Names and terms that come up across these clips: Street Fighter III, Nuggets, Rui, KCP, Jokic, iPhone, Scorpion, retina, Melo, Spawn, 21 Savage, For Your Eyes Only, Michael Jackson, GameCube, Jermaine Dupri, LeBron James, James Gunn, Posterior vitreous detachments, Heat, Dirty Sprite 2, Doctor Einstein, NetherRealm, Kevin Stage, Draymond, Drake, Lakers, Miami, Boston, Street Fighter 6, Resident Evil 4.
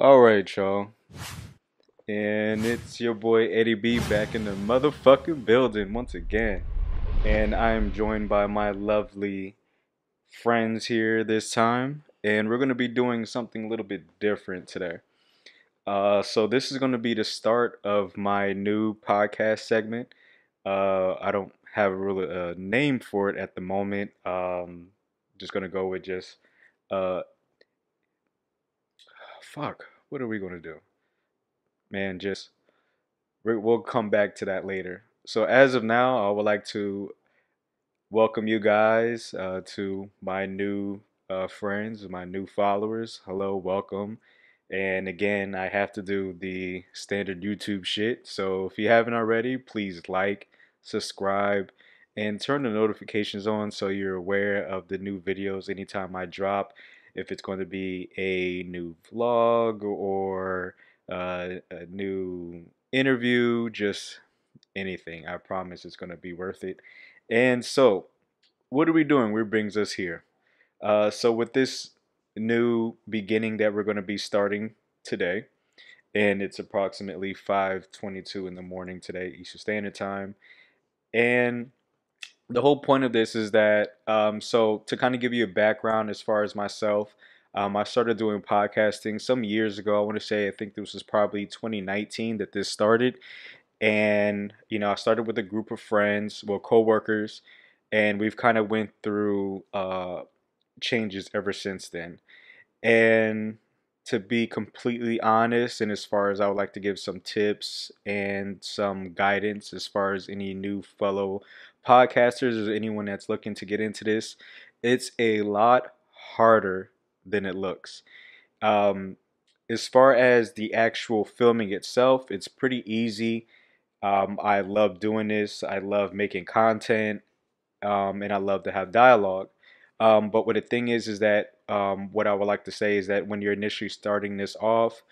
All right, y'all. And it's your boy Eddie B back in the motherfucking building once again. And I am joined by my lovely friends here this time. And we're going to be doing something a little bit different today. So this is going to be the start of my new podcast segment. I don't have really a name for it at the moment. Just going to go with just... what are we going to do? Man, we'll come back to that later. So as of now, I would like to welcome you guys to my new friends, my new followers. Hello, welcome. And again, I have to do the standard YouTube shit. So if you haven't already, please like, subscribe, and turn the notifications on so you're aware of the new videos anytime I drop. If it's going to be a new vlog or a new interview, just anything. I promise it's going to be worth it. And so, what are we doing? What brings us here? So with this new beginning that we're going to be starting today, and it's approximately 5:22 in the morning today, Eastern Standard Time, and the whole point of this is that, so to kind of give you a background as far as myself, I started doing podcasting some years ago. I want to say, I think this was probably 2019 that this started. And, you know, I started with a group of friends, well, coworkers, and we've kind of went through changes ever since then. And to be completely honest, and as far as I would like to give some tips and some guidance as far as any new fellow podcasters or anyone that's looking to get into this, it's a lot harder than it looks. As far as the actual filming itself, it's pretty easy. I love doing this. I love making content, and I love to have dialogue. But what the thing is that what I would like to say is that when you're initially starting this off,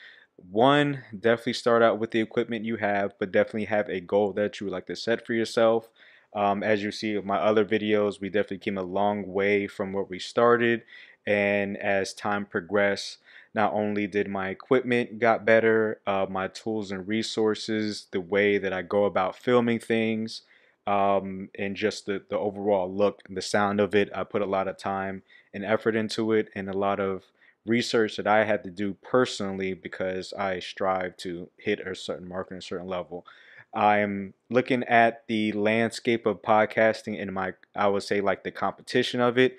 one, definitely start out with the equipment you have, but definitely have a goal that you would like to set for yourself. As you see in my other videos, we definitely came a long way from where we started. And as time progressed, not only did my equipment got better, my tools and resources, the way that I go about filming things, and just the overall look and the sound of it. I put a lot of time and effort into it and a lot of research that I had to do personally because I strive to hit a certain mark and a certain level. I'm looking at the landscape of podcasting and I would say like the competition of it.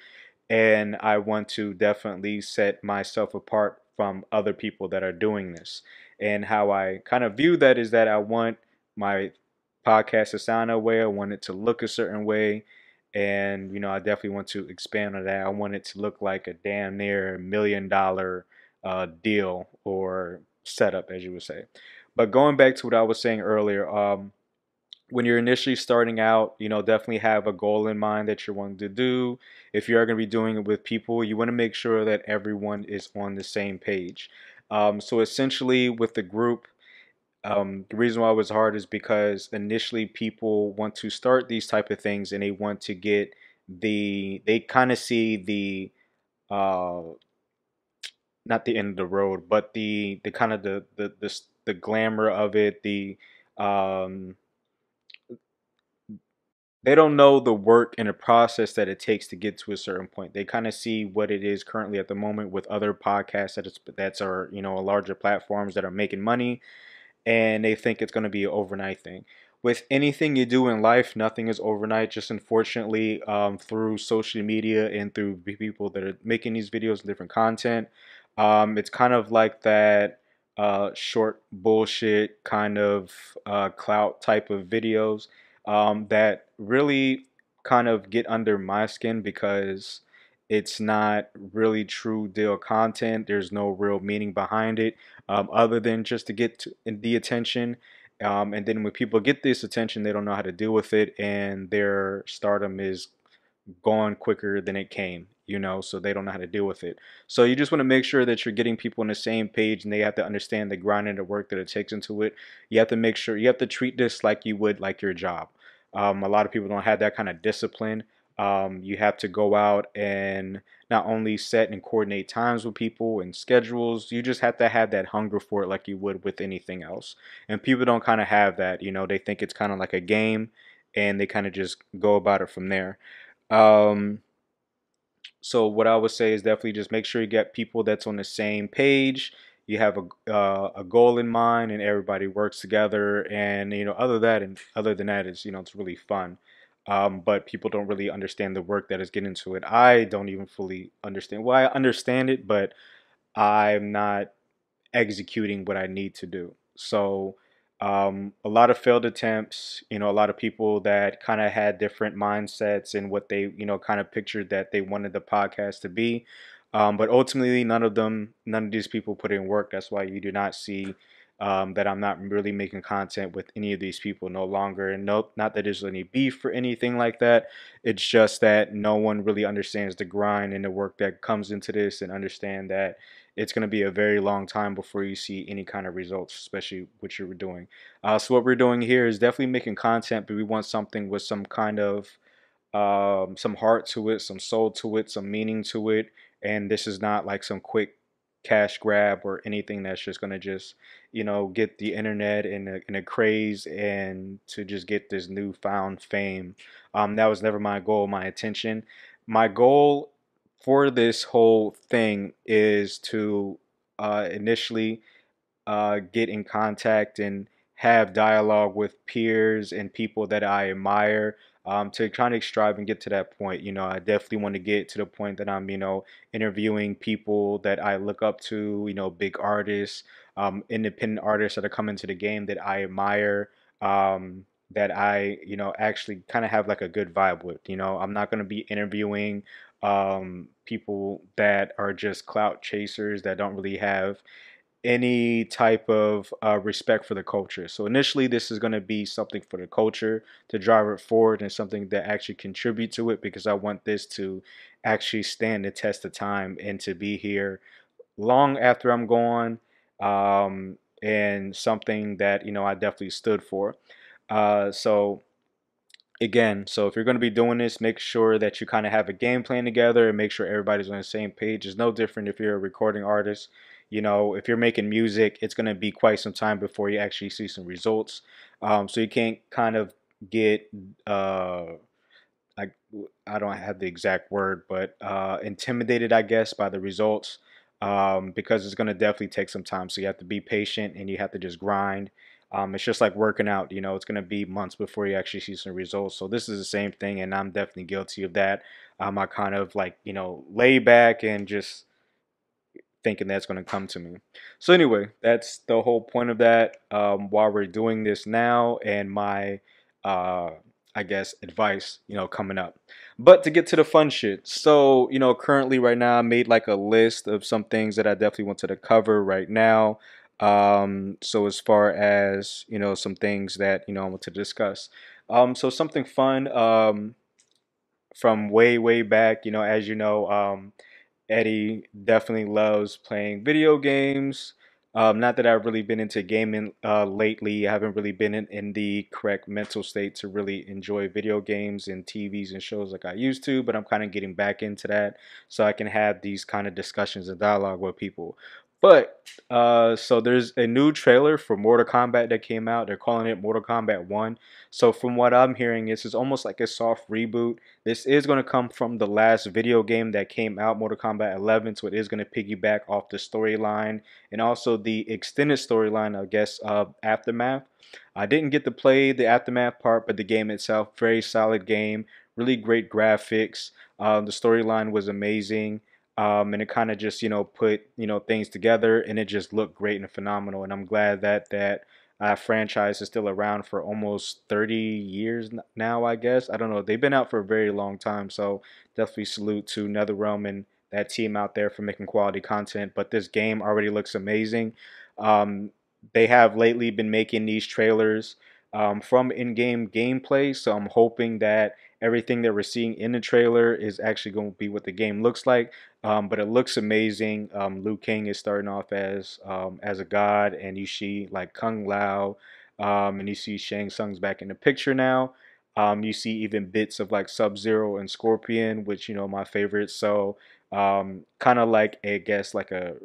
And I want to definitely set myself apart from other people that are doing this. And how I kind of view that is that I want my podcast to sound a way. I want it to look a certain way. And, you know, I definitely want to expand on that. I want it to look like a damn near $1 million deal or setup, as you would say. But going back to what I was saying earlier, when you're initially starting out, you know, definitely have a goal in mind that you're wanting to do. If you're going to be doing it with people, you want to make sure that everyone is on the same page. So essentially with the group, the reason why it was hard is because initially people want to start these type of things and they want to get they kind of see the, not the end of the road, but the kind of the glamour of it, the, they don't know the work and the process that it takes to get to a certain point. They kind of see what it is currently at the moment with other podcasts that are, you know, larger platforms that are making money, and they think it's going to be an overnight thing. With anything you do in life, nothing is overnight. Just unfortunately, through social media and through people that are making these videos and different content, it's kind of like that short bullshit kind of clout type of videos. That really kind of get under my skin because it's not really true deal content. There's no real meaning behind it other than just to get the attention. And then when people get this attention, they don't know how to deal with it, and their stardom is gone quicker than it came, you know, so they don't know how to deal with it. So you just want to make sure that you're getting people on the same page, and they have to understand the grind and the work that it takes into it. You have to make sure you have to treat this like you would like your job. A lot of people don't have that kind of discipline. You have to go out and not only set and coordinate times with people and schedules, you just have to have that hunger for it like you would with anything else. And people don't kind of have that, you know, they think it's kind of like a game and they kind of just go about it from there. So what I would say is definitely just make sure you get people that's on the same page. You have a goal in mind and everybody works together, and you know, other than that is, you know, it's really fun. But people don't really understand the work that is getting into it. I don't even fully understand. Well, I understand it, but I'm not executing what I need to do. So a lot of failed attempts, you know, a lot of people that kind of had different mindsets and what they, you know, kind of pictured that they wanted the podcast to be. But ultimately, none of these people put in work. That's why you do not see that I'm not really making content with any of these people no longer. And nope, not that there's any beef or anything like that. It's just that no one really understands the grind and the work that comes into this, and understand that it's going to be a very long time before you see any kind of results, especially what you're doing. So what we're doing here is definitely making content, but we want something with some kind of some heart to it, some soul to it, some meaning to it. And this is not like some quick cash grab or anything that's just going to just, you know, get the internet in a craze and to just get this newfound fame. That was never my goal, my intention. My goal for this whole thing is to initially get in contact and have dialogue with peers and people that I admire. To kind of strive and get to that point. You know, I definitely want to get to the point that I'm, you know, interviewing people that I look up to, you know, big artists, independent artists that are coming to the game that I admire, that I, you know, actually kind of have like a good vibe with. You know, I'm not going to be interviewing people that are just clout chasers that don't really have any type of respect for the culture. So initially, this is going to be something for the culture to drive it forward, and something that actually contribute to it, because I want this to actually stand the test of time and to be here long after I'm gone, and something that, you know, I definitely stood for. So if you're going to be doing this, make sure that you kind of have a game plan together and make sure everybody's on the same page. It's no different if you're a recording artist. You know, if you're making music, it's going to be quite some time before you actually see some results. So you can't kind of get, I don't have the exact word, but intimidated, I guess, by the results, because it's going to definitely take some time. So you have to be patient and you have to just grind. It's just like working out, you know, it's going to be months before you actually see some results. So this is the same thing, and I'm definitely guilty of that. I kind of like, you know, lay back and just thinking that's going to come to me. So anyway, that's the whole point of that. While we're doing this now, and my, I guess, advice, you know, coming up. But to get to the fun shit. So, you know, currently right now I made like a list of some things that I definitely wanted to cover right now. So as far as, you know, some things that, you know, I want to discuss. So something fun, from way, way back, you know, as you know, Eddie definitely loves playing video games. Not that I've really been into gaming lately. I haven't really been in the correct mental state to really enjoy video games and TVs and shows like I used to, but I'm kind of getting back into that so I can have these kind of discussions and dialogue with people. But, so there's a new trailer for Mortal Kombat that came out. They're calling it Mortal Kombat 11. So from what I'm hearing, this is almost like a soft reboot. This is going to come from the last video game that came out, Mortal Kombat 11. So it is going to piggyback off the storyline and also the extended storyline, I guess, of Aftermath. I didn't get to play the Aftermath part, but the game itself, very solid game, really great graphics. The storyline was amazing. And it kind of just, you know, put, you know, things together, and it just looked great and phenomenal. And I'm glad that that franchise is still around for almost 30 years now, I guess. I don't know. They've been out for a very long time. So definitely salute to NetherRealm and that team out there for making quality content. But this game already looks amazing. They have lately been making these trailers from in-game gameplay. So I'm hoping that everything that we're seeing in the trailer is actually going to be what the game looks like, but it looks amazing. Liu Kang is starting off as a god, and you see like Kung Lao, and you see Shang Tsung's back in the picture now. You see even bits of like Sub-Zero and Scorpion, which, you know, my favorites. So Kind of like, I guess, like a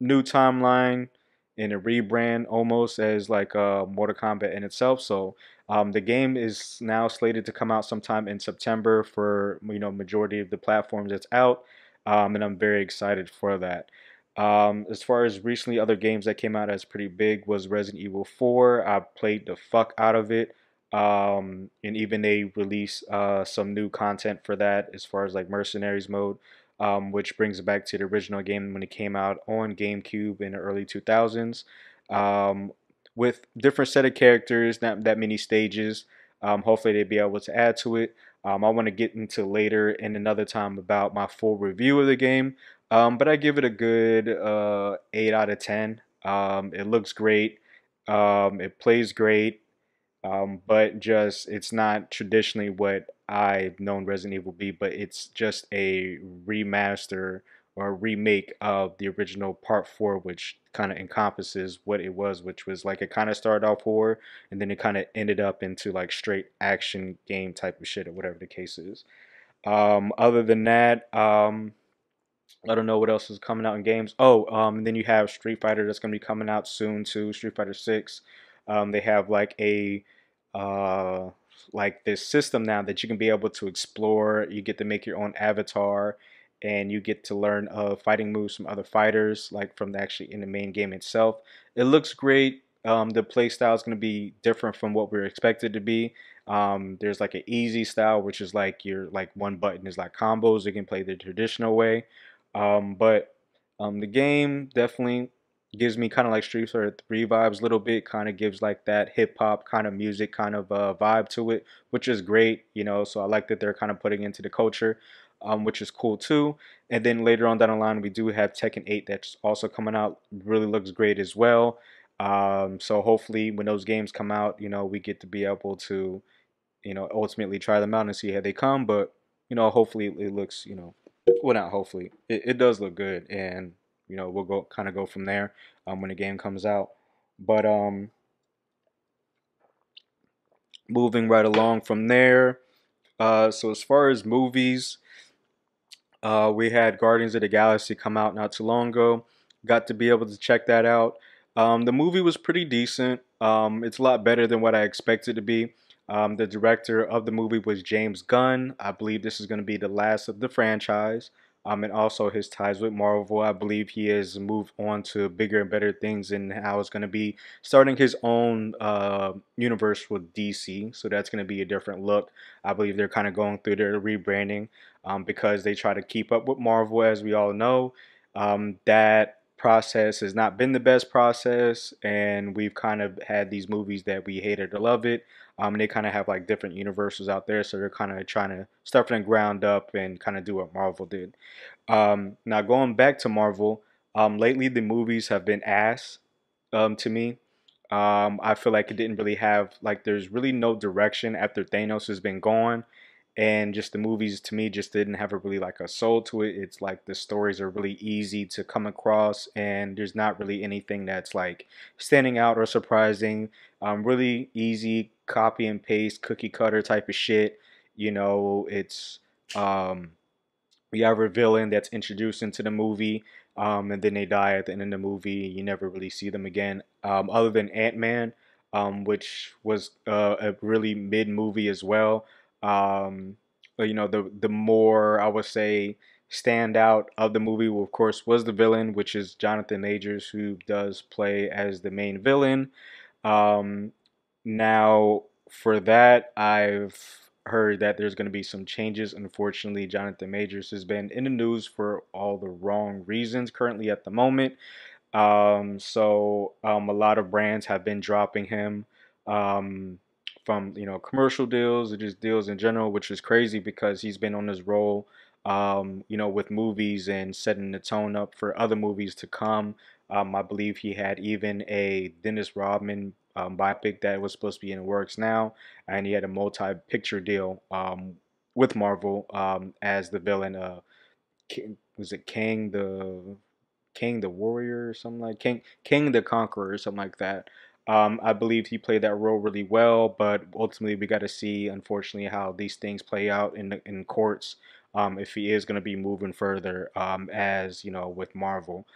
new timeline and a rebrand almost as like Mortal Kombat in itself. So the game is now slated to come out sometime in September for, you know, majority of the platforms that's out. And I'm very excited for that. As far as recently other games that came out as pretty big was Resident Evil 4. I played the fuck out of it. And even they release some new content for that as far as like Mercenaries mode, which brings it back to the original game when it came out on GameCube in the early 2000s, with different set of characters, not that many stages. Hopefully they'll be able to add to it. I want to get into later in another time about my full review of the game, but I give it a good 8 out of 10. It looks great. It plays great. But just, it's not traditionally what I've known Resident Evil be, but it's just a remaster or remake of the original Part 4, which kind of encompasses what it was, which was like, it kind of started off horror, and then it kind of ended up into like straight action game type of shit, or whatever the case is. Other than that, I don't know what else is coming out in games. Oh, and then you have Street Fighter that's going to be coming out soon too, Street Fighter 6. They have like a like this system now that you can be able to explore. You get to make your own avatar, and you get to learn fighting moves from other fighters, like from actually in the main game itself. It looks great. The play style is going to be different from what we're expected to be. There's like an easy style, which is like your one button is like combos. You can play the traditional way, but the game definitely gives me kind of like Street Fighter III vibes a little bit, kind of gives like that hip-hop kind of music kind of vibe to it, which is great, you know, so I like that they're kind of putting into the culture, which is cool too. And then later on down the line, we do have Tekken 8 that's also coming out, really looks great as well. So hopefully when those games come out, you know, we get to be able to, you know, ultimately try them out and see how they come, but, you know, hopefully it looks, you know, well not hopefully, it does look good, and you know, we'll go kind of go from there when the game comes out. But moving right along from there, so as far as movies, we had Guardians of the Galaxy come out not too long ago. Got to be able to check that out. The movie was pretty decent. It's a lot better than what I expected to be. The director of the movie was James Gunn. I believe this is going to be the last of the franchise. And also his ties with Marvel. I believe he has moved on to bigger and better things, and how it's going to be starting his own universe with DC. So that's going to be a different look. I believe they're kind of going through their rebranding because they try to keep up with Marvel, as we all know. That process has not been the best process, and we've kind of had these movies that we hated or loved it. And they kind of have like different universes out there, so they're kind of trying to start from the ground up and kind of do what Marvel did. Now going back to Marvel, lately the movies have been ass to me. I feel like it didn't really have, like, there's really no direction after Thanos has been gone, and just the movies to me just didn't have a really like a soul to it. It's like the stories are really easy to come across, and there's not really anything that's like standing out or surprising. Really easy copy and paste, cookie cutter type of shit. You know, it's we have a villain that's introduced into the movie, and then they die at the end of the movie. You never really see them again, other than Ant-Man, which was a really mid movie as well. But, you know, the more, I would say, standout of the movie, of course, was the villain, which is Jonathan Majors, who does play as the main villain. Now, for that, I've heard that there's going to be some changes. Unfortunately, Jonathan Majors has been in the news for all the wrong reasons currently at the moment. So a lot of brands have been dropping him, from, you know, commercial deals or just deals in general, which is crazy because he's been on this role, you know, with movies and setting the tone up for other movies to come. I believe he had even a Dennis Rodman biopic that was supposed to be in the works now, and he had a multi-picture deal with Marvel as the villain. Was it Kang the Warrior or something like Kang the Conqueror or something like that? I believe he played that role really well, but ultimately we got to see, unfortunately, how these things play out in courts, if he is going to be moving further, as you know, with Marvel.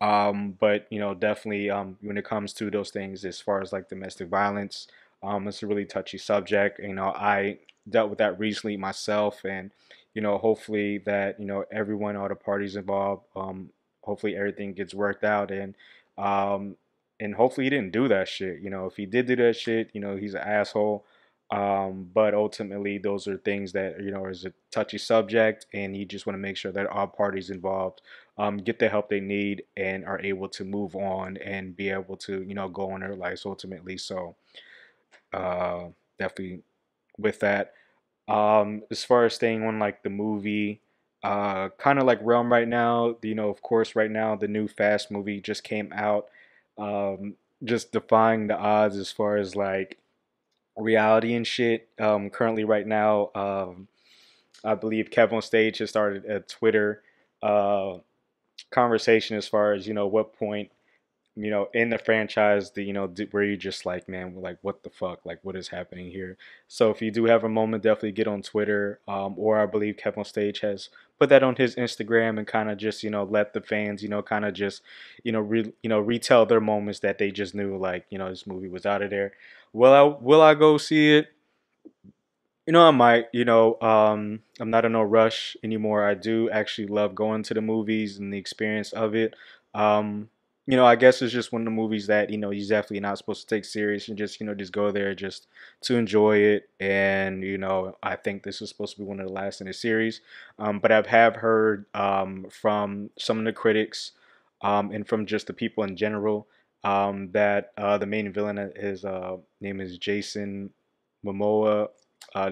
But you know, definitely when it comes to those things, as far as like domestic violence, it's a really touchy subject. You know, I dealt with that recently myself, and you know, hopefully that, you know, everyone, all the parties involved, hopefully everything gets worked out, and hopefully he didn't do that shit. You know, if he did do that shit, you know, he's an asshole. But ultimately, those are things that, you know, is a touchy subject, and you just want to make sure that all parties involved get the help they need and are able to move on and be able to, you know, go on their lives ultimately. So definitely with that. As far as staying on like the movie kind of like realm right now, you know, of course, right now the new Fast movie just came out, just defying the odds as far as like reality and shit. Currently right now, I believe Kevin Stage has started a Twitter conversation as far as, you know, what point, you know, in the franchise, the, you know, where you're just like, man, like, what the fuck, like, what is happening here? So if you do have a moment, definitely get on Twitter, or I believe Kevin Stage has put that on his Instagram and kind of just, you know, let the fans, you know, kind of just, you know, retell their moments that they just knew, like, you know, this movie was out of there. Will I go see it? You know, I might, you know, I'm not in no rush anymore. I do actually love going to the movies and the experience of it. You know, I guess it's just one of the movies that, you know, you're definitely not supposed to take serious and just, you know, just go there just to enjoy it. And, you know, I think this is supposed to be one of the last in the series. But I have heard from some of the critics and from just the people in general that the main villain, his name is Jason Momoa,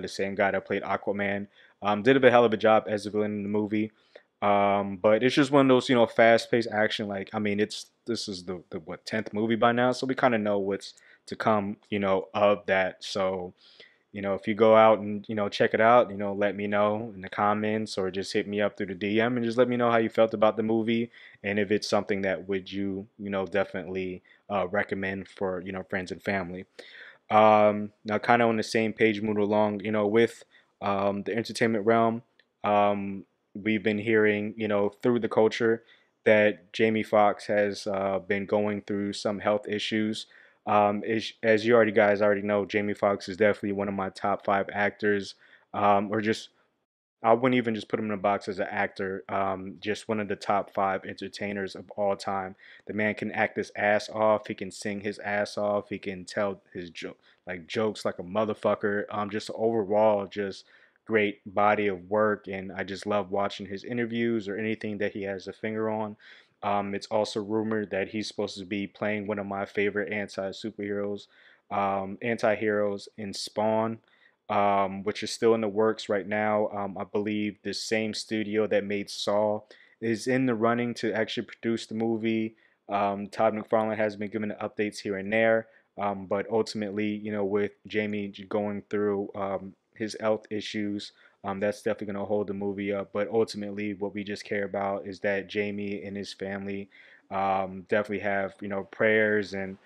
the same guy that played Aquaman, did a hell of a job as a villain in the movie. But it's just one of those, you know, fast-paced action. Like, I mean, this is the what 10th movie by now, so we kind of know what's to come, you know, of that. So, you know, if you go out and, you know, check it out, you know, let me know in the comments or just hit me up through the DM and just let me know how you felt about the movie and if it's something that would you know, definitely recommend for, you know, friends and family. Now, kind of on the same page, moving along, you know, with the entertainment realm. We've been hearing, you know, through the culture that Jamie Foxx has been going through some health issues. As you guys already know, Jamie Foxx is definitely one of my top 5 actors, or just, I wouldn't even just put him in a box as an actor, just one of the top 5 entertainers of all time. The man can act his ass off, he can sing his ass off, he can tell his jokes like a motherfucker, just overall just great body of work, and I just love watching his interviews or anything that he has a finger on. It's also rumored that he's supposed to be playing one of my favorite anti-heroes in Spawn, which is still in the works right now. I believe the same studio that made Saw is in the running to actually produce the movie. Todd McFarlane has been giving updates here and there, but ultimately, you know, with Jamie going through his health issues, that's definitely going to hold the movie up. But ultimately, what we just care about is that Jamie and his family definitely have, you know, prayers and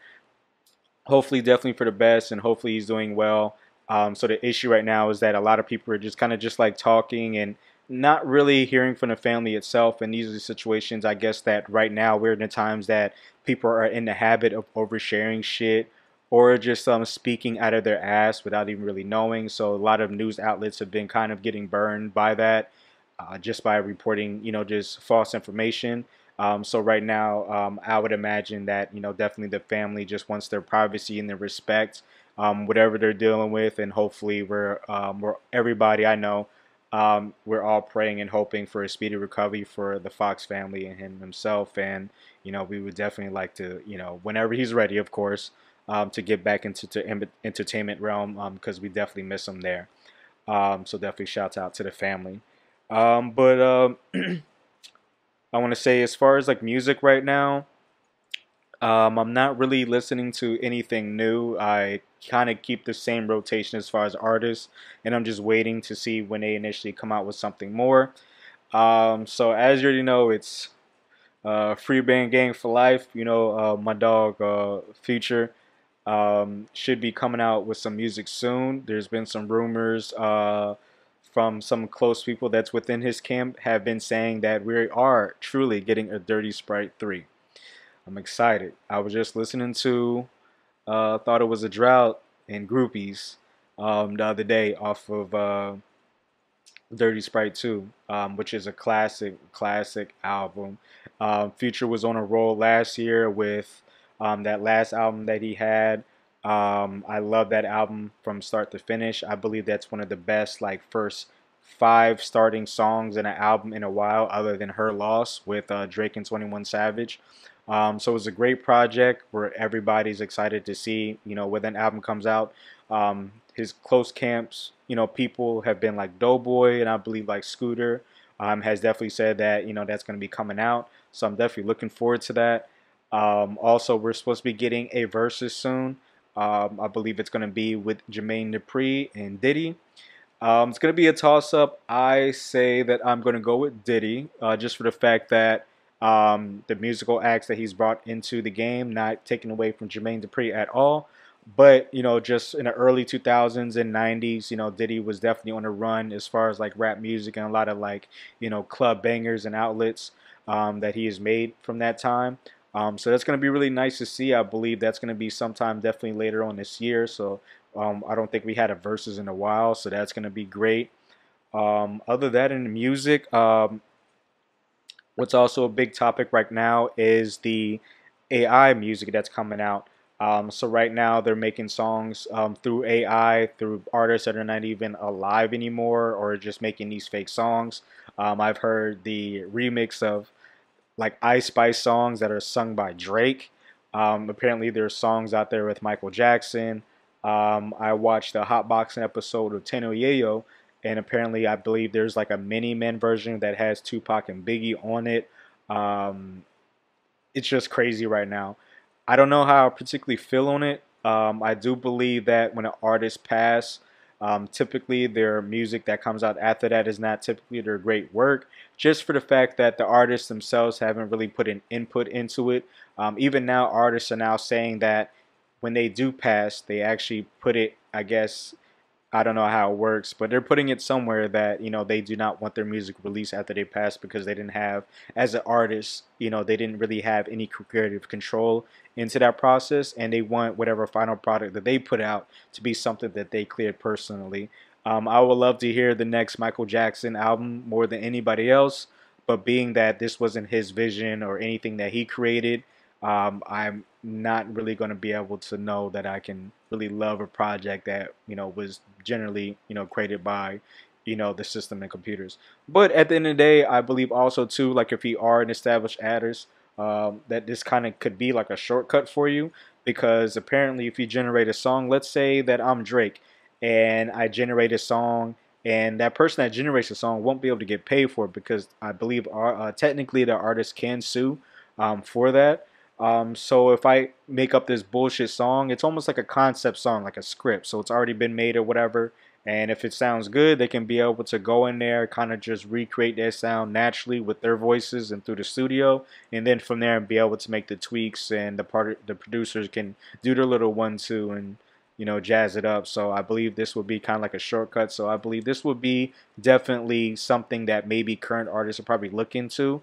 hopefully definitely for the best, and hopefully he's doing well. So the issue right now is that a lot of people are just kind of just like talking and not really hearing from the family itself. And these are the situations, I guess, that right now we're in the times that people are in the habit of oversharing shit, or just speaking out of their ass without even really knowing. So a lot of news outlets have been kind of getting burned by that, just by reporting, you know, just false information. So right now, I would imagine that, you know, definitely the family just wants their privacy and their respect, whatever they're dealing with, and hopefully we're everybody I know, we're all praying and hoping for a speedy recovery for the Fox family and himself. And, you know, we would definitely like to, you know, whenever he's ready, of course, to get back into the entertainment realm, because we definitely miss them there. So definitely shout out to the family. I want to say, as far as like music right now, I'm not really listening to anything new. I kind of keep the same rotation as far as artists, and I'm just waiting to see when they initially come out with something more. So as you already know, it's Free Band Gang for life. You know, my dog Future should be coming out with some music soon. There's been some rumors from some close people that's within his camp have been saying that we are truly getting a Dirty Sprite 3. I'm excited. I was just listening to Thought It Was a Drought and Groupies the other day off of Dirty Sprite 2, which is a classic album. Future was on a roll last year with that last album that he had. I love that album from start to finish. I believe that's one of the best first 5 starting songs in an album in a while, other than Her Loss with Drake and 21 Savage. So it's a great project where everybody's excited to see, when an album comes out. His close camps, people have been like Doughboy, and I believe Scooter has definitely said that, that's going to be coming out. So I'm definitely looking forward to that. Also, we're supposed to be getting a versus soon. I believe it's going to be with Jermaine Dupri and Diddy. It's going to be a toss-up. I say that I'm going to go with Diddy, just for the fact that the musical acts that he's brought into the game, not taken away from Jermaine Dupri at all. But, just in the early 2000s and 90s, Diddy was definitely on the run as far as rap music and a lot of club bangers and outlets that he has made from that time. So that's going to be really nice to see. I believe that's going to be sometime definitely later on this year. So I don't think we had a versus in a while. So that's going to be great. Other than that, in the music, what's also a big topic right now is the AI music that's coming out. So right now they're making songs through AI, through artists that are not even alive anymore, or just making these fake songs. I've heard the remix of Ice Spice songs that are sung by Drake. Apparently there's songs out there with Michael Jackson. I watched a hotboxing episode of Tenno Yayo, and apparently I believe there's a Mini Men version that has Tupac and Biggie on it. It's just crazy right now. I don't know how I particularly feel on it. I do believe that when an artist passes, typically their music that comes out after that is not typically their great work, just for the fact that the artists themselves haven't really put an input into it. Even now, artists are now saying that when they do pass, they actually put it, I guess, I don't know how it works, but they're putting it somewhere that, they do not want their music released after they pass, because they didn't have, as an artist, they didn't really have any creative control into that process, and they want whatever final product that they put out to be something that they cleared personally. I would love to hear the next Michael Jackson album more than anybody else, but being that this wasn't his vision or anything that he created, I'm not really going to be able to know that I can really love a project that, was generally, created by, the system and computers. But at the end of the day, I believe also too, if you are an established artist, that this kind of could be a shortcut for you, because apparently if you generate a song, let's say that I'm Drake and I generate a song, and that person that generates a song won't be able to get paid for it, because I believe technically the artist can sue for that. So if I make up this bullshit song, it's almost like a concept song, like a script. So it's already been made or whatever. And if it sounds good, they can be able to go in there, kind of just recreate their sound naturally with their voices and through the studio. And then from there, be able to make the tweaks, and the producers can do their little 1-2 and, jazz it up. So I believe this would be kind of like a shortcut. So I believe this would be definitely something that maybe current artists are probably looking to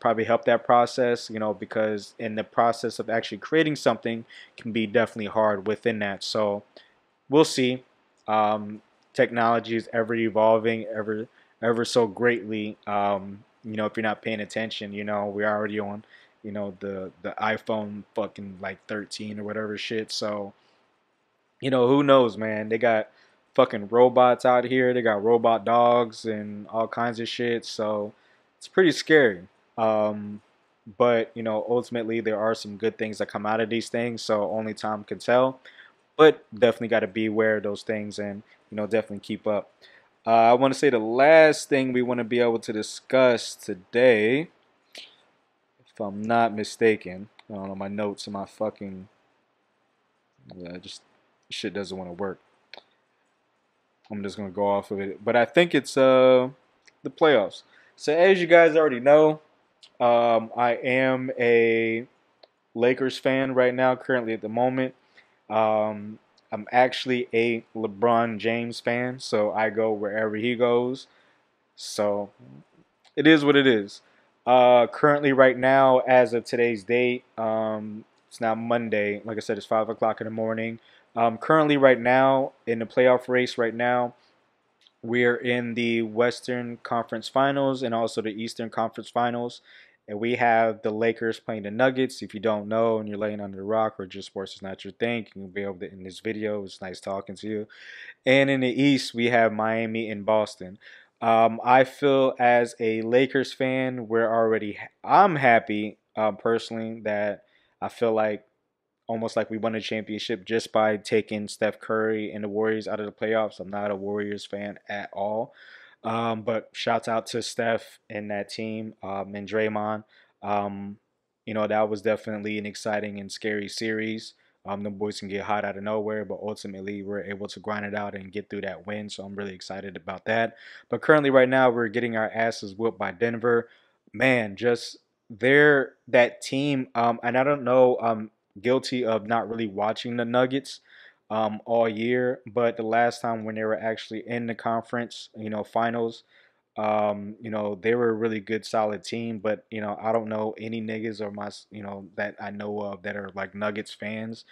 probably help that process, because in the process of actually creating something can be definitely hard within that. So we'll see. Technology is ever evolving, ever so greatly. If you're not paying attention, we're already on, the iPhone fucking 13 or whatever shit. So, who knows, man? They got fucking robots out here. They got robot dogs and all kinds of shit. So it's pretty scary, but ultimately there are some good things that come out of these things, so only time can tell. But definitely got to be aware of those things, and definitely keep up. I want to say the last thing we want to be able to discuss today, if I'm not mistaken, I don't know, my notes and my fucking just shit doesn't want to work. I'm just gonna go off of it, but I think it's the playoffs. So as you guys already know, I am a Lakers fan right now, currently at the moment. I'm actually a LeBron James fan, so I go wherever he goes. So it is what it is. Currently right now, as of today's date, it's now Monday. Like I said, it's 5 o'clock in the morning. Currently right now, in the playoff race right now, we're in the Western Conference Finals and also the Eastern Conference Finals. And we have the Lakers playing the Nuggets. If you don't know and you're laying under the rock or just sports is not your thing, you can be able to end this video. It's nice talking to you. And in the East, we have Miami and Boston. I feel as a Lakers fan, I'm happy personally that I feel like almost like we won a championship just by taking Steph Curry and the Warriors out of the playoffs. I'm not a Warriors fan at all. But shouts out to Steph and that team and Draymond. You know, that was definitely an exciting and scary series. The boys can get hot out of nowhere, but ultimately we're able to grind it out and get through that win. So I'm really excited about that. But currently right now we're getting our asses whooped by Denver. Man, just that team. And I don't know, I'm guilty of not really watching the Nuggets all year, but the last time when they were actually in the conference, finals, you know, they were a really good, solid team. But you know, I don't know any niggas or my, that I know of that are like Nuggets fans.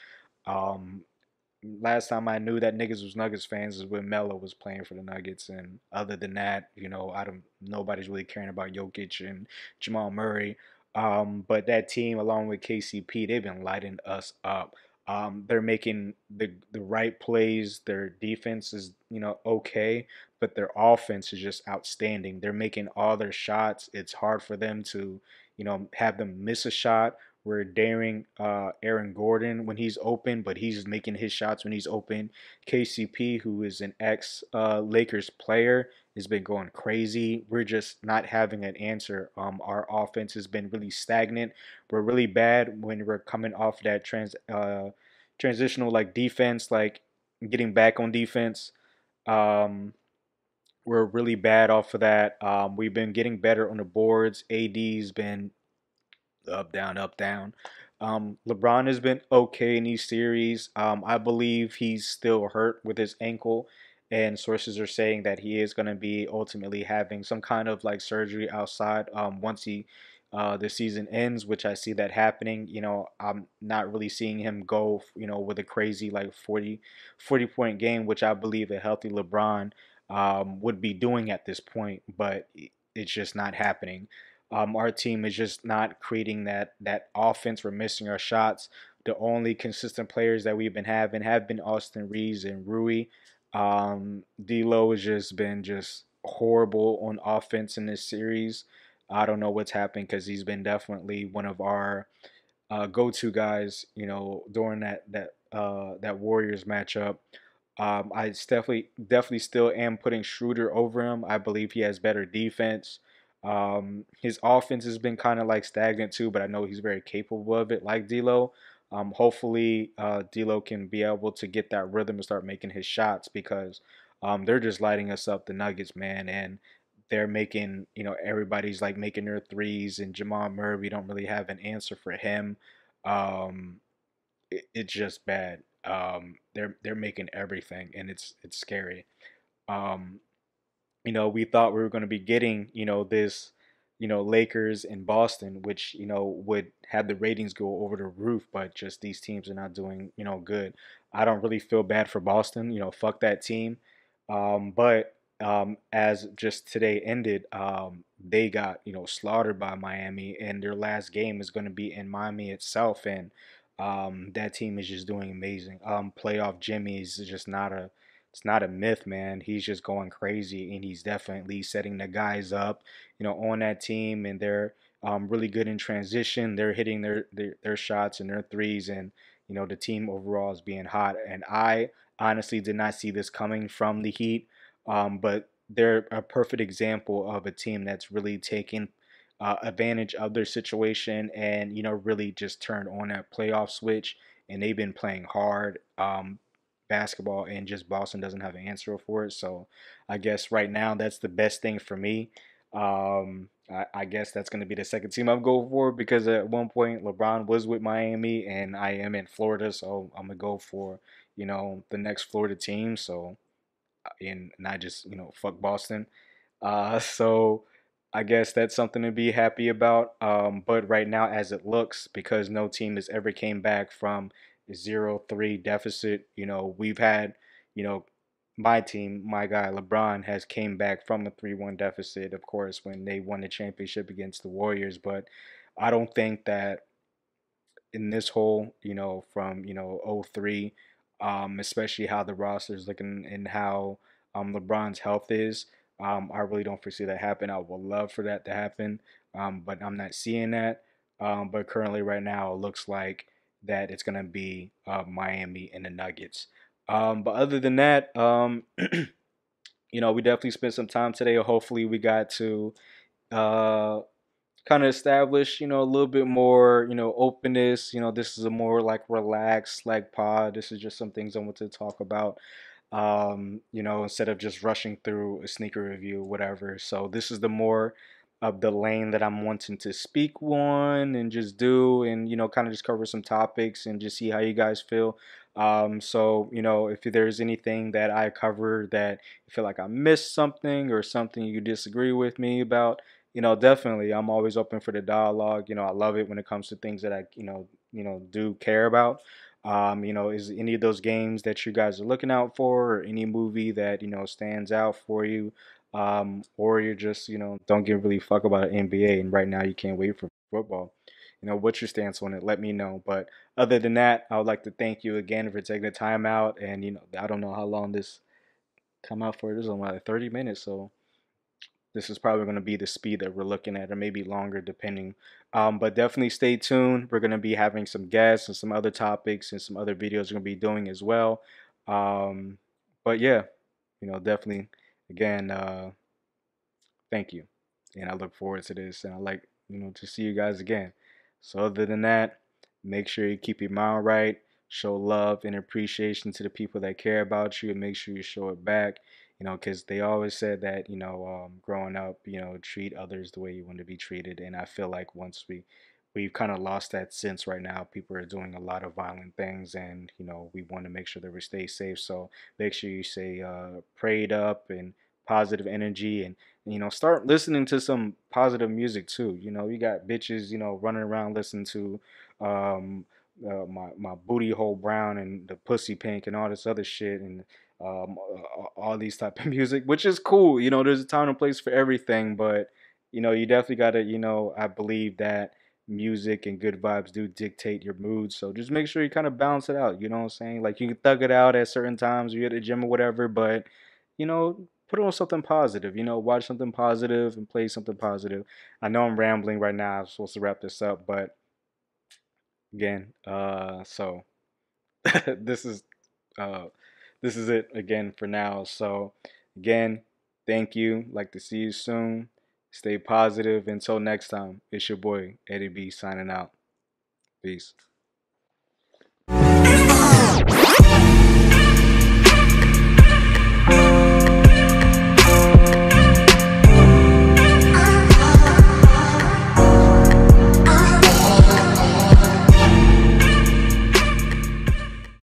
Last time I knew that niggas was Nuggets fans is when Melo was playing for the Nuggets, and other than that, nobody's really caring about Jokic and Jamal Murray. But that team, along with KCP, they've been lighting us up. They're making the right plays. Their defense is, okay, but their offense is just outstanding. They're making all their shots. It's hard for them to, have them miss a shot. We're daring Aaron Gordon when he's open, but he's making his shots when he's open. KCP, who is an ex-Lakers player, has been going crazy. We're just not having an answer. Our offense has been really stagnant. We're really bad when we're coming off that transitional defense, getting back on defense. We're really bad off of that. We've been getting better on the boards. AD's been up, down, up, down. LeBron has been okay in these series. I believe he's still hurt with his ankle, and sources are saying that he is going to be ultimately having some kind of surgery outside once he the season ends, which I see that happening. I'm not really seeing him go, with a crazy 40-point game, which I believe a healthy LeBron would be doing at this point, but it's just not happening. Our team is just not creating that offense. We're missing our shots. The only consistent players that we've been having have been Austin Reeves and Rui. D'Lo has just been horrible on offense in this series. I don't know what's happened because he's been definitely one of our go-to guys, during that Warriors matchup. I definitely still am putting Schroeder over him. I believe he has better defense. His offense has been kind of stagnant too, but I know he's very capable of it, like D'Lo. Hopefully D'Lo can be able to get that rhythm and start making his shots, because they're just lighting us up, the Nuggets, man, and they're making, everybody's making their threes, and Jamal Murray, we don't really have an answer for him. It's just bad. They're making everything, and it's scary. We thought we were going to be getting, this, Lakers and Boston, which, would have the ratings go over the roof, but just these teams are not doing, good. I don't really feel bad for Boston, fuck that team. But as just today ended, they got, slaughtered by Miami, and their last game is going to be in Miami itself. And that team is just doing amazing. Playoff Jimmy is just it's not a myth, man. He's just going crazy, and he's definitely setting the guys up, on that team, and they're really good in transition. They're hitting their shots and their threes, and the team overall is being hot. And I honestly did not see this coming from the Heat, but they're a perfect example of a team that's really taking advantage of their situation, and really just turned on that playoff switch, and they've been playing hard. Basketball, and just Boston doesn't have an answer for it. So I guess right now that's the best thing for me. I guess that's going to be the second team I'm going for, because at one point LeBron was with Miami, and I am in Florida, so I'm going to go for you know, the next Florida team. So, and not just, you know, fuck Boston. So I guess that's something to be happy about. But right now, as it looks, because no team has ever came back from 0-3 deficit, you know, we've had, you know, my team, my guy LeBron has came back from a 3-1 deficit, of course, when they won the championship against the Warriors. But I don't think that in this whole, you know, from, you know, 03, especially how the roster is looking and how LeBron's health is, I really don't foresee that happen. I would love for that to happen, but I'm not seeing that. But currently right now, it looks like that it's going to be Miami and the Nuggets. But other than that, you know, we definitely spent some time today. Hopefully we got to kind of establish, you know, a little bit more, you know, openness. You know, this is a more like relaxed like pod. This is just some things I want to talk about, you know, instead of just rushing through a sneaker review or whatever. So this is the more of the lane that I'm wanting to speak on and just do, and, you know, kind of just cover some topics and just see how you guys feel. So, you know, if there's anything that I cover that you feel like I missed something or something you disagree with me about, you know, definitely I'm always open for the dialogue. You know, I love it when it comes to things that I, you know, do care about. You know, is any of those games that you guys are looking out for, or any movie that, you know, stands out for you? Or you're just, you know, don't give really fuck about an NBA and right now you can't wait for football. You know, what's your stance on it? Let me know. But other than that, I would like to thank you again for taking the time out. And, you know, I don't know how long this come out for. This is only like 30 minutes. So this is probably going to be the speed that we're looking at, or maybe longer depending. But definitely stay tuned. We're going to be having some guests and some other topics and some other videos we're going to be doing as well. But yeah, you know, definitely. Again, thank you, and I look forward to this, and I like, you know, to see you guys again. So other than that, make sure you keep your mind right, show love and appreciation to the people that care about you, and make sure you show it back, you know, because they always said that, you know, growing up, you know, treat others the way you want to be treated, and I feel like once we've kind of lost that sense right now. People are doing a lot of violent things, and, you know, we want to make sure that we stay safe. So make sure you stay prayed up and positive energy, and, you know, start listening to some positive music too. You know, you got bitches, you know, running around listening to my booty hole brown and the pussy pink and all this other shit, and all these type of music, which is cool. You know, there's a time and place for everything, but, you know, you definitely gotta, you know, I believe that music and good vibes do dictate your mood, so just make sure you kind of balance it out. You know what I'm saying? Like, you can thug it out at certain times, you're at the gym or whatever, but, you know, put on something positive. You know, watch something positive and play something positive. I know I'm rambling right now, I'm supposed to wrap this up, but again, so this is it again for now. So again, thank you, like to see you soon. Stay positive. Until next time, it's your boy, Eddie B, signing out. Peace.